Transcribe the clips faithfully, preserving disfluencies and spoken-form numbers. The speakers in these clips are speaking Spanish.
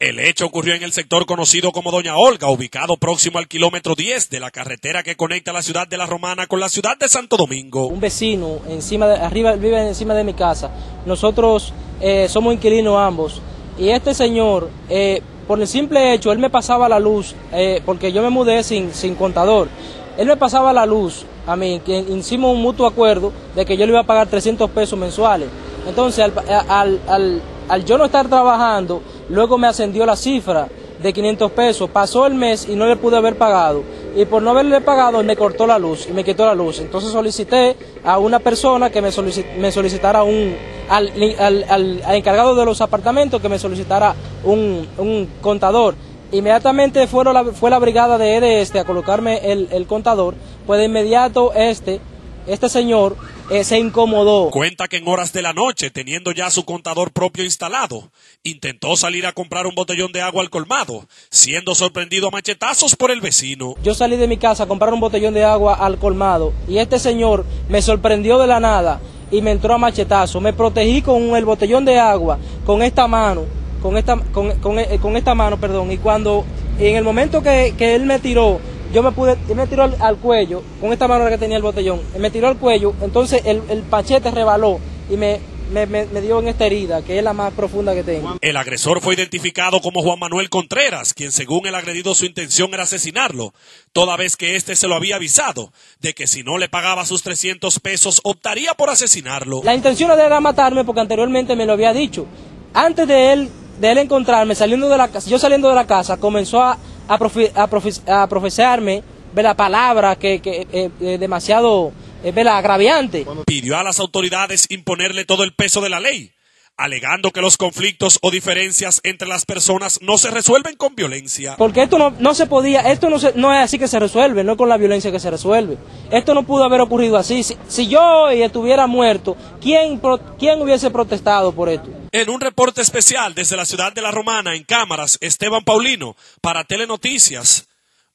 El hecho ocurrió en el sector conocido como Doña Olga, ubicado próximo al kilómetro diez de la carretera que conecta la ciudad de La Romana con la ciudad de Santo Domingo. Un vecino encima de, arriba vive encima de mi casa. Nosotros eh, somos inquilinos ambos. Y este señor, eh, por el simple hecho, él me pasaba la luz, eh, porque yo me mudé sin, sin contador. Él me pasaba la luz a mí, que hicimos un mutuo acuerdo de que yo le iba a pagar trescientos pesos mensuales. Entonces, al, al, al, al yo no estar trabajando, luego me ascendió la cifra de quinientos pesos, pasó el mes y no le pude haber pagado, y por no haberle pagado me cortó la luz, me quitó la luz. Entonces solicité a una persona que me, solici me solicitara un, al, al, al, al encargado de los apartamentos que me solicitara un, un contador. Inmediatamente fue la, fue la brigada de E D E este a colocarme el, el contador, pues de inmediato este... Este señor eh, se incomodó. Cuenta que en horas de la noche, teniendo ya su contador propio instalado, intentó salir a comprar un botellón de agua al colmado, siendo sorprendido a machetazos por el vecino. Yo salí de mi casa a comprar un botellón de agua al colmado y este señor me sorprendió de la nada y me entró a machetazos. Me protegí con el botellón de agua, con esta mano, con esta, con, con, con esta mano, perdón, y cuando en el momento que, que él me tiró, Yo me pude, me tiró al, al cuello, con esta mano que tenía el botellón, me tiró al cuello, entonces el, el machete rebaló y me, me, me, me dio en esta herida, que es la más profunda que tengo. El agresor fue identificado como Juan Manuel Contreras, quien según el agredido su intención era asesinarlo, toda vez que éste se lo había avisado de que si no le pagaba sus trescientos pesos optaría por asesinarlo. La intención era matarme porque anteriormente me lo había dicho. Antes de él, de él encontrarme, saliendo de la casa, yo saliendo de la casa, comenzó a... A, profe, a, profe, a profesarme de la palabra que, que eh, eh, demasiado eh, de la agraviante. Pidió a las autoridades imponerle todo el peso de la ley, alegando que los conflictos o diferencias entre las personas no se resuelven con violencia. Porque esto no, no se podía, esto no, se, no es así que se resuelve, no es con la violencia que se resuelve. Esto no pudo haber ocurrido así. Si, si yo hoy estuviera muerto, ¿quién, pro, ¿quién hubiese protestado por esto? En un reporte especial desde la ciudad de La Romana, en cámaras, Esteban Paulino, para Telenoticias,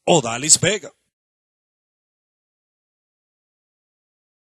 Odalis Vega.